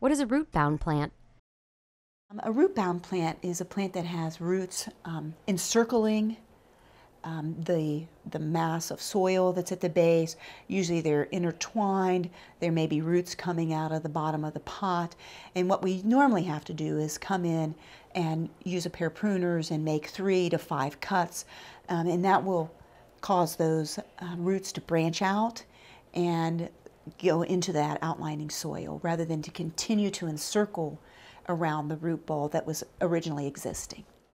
What is a root-bound plant? A root-bound plant is a plant that has roots encircling the mass of soil that's at the base. Usually they're intertwined. There may be roots coming out of the bottom of the pot. And what we normally have to do is come in and use a pair of pruners and make 3 to 5 cuts. And that will cause those roots to branch out and go into that outlining soil rather than to continue to encircle around the root ball that was originally existing.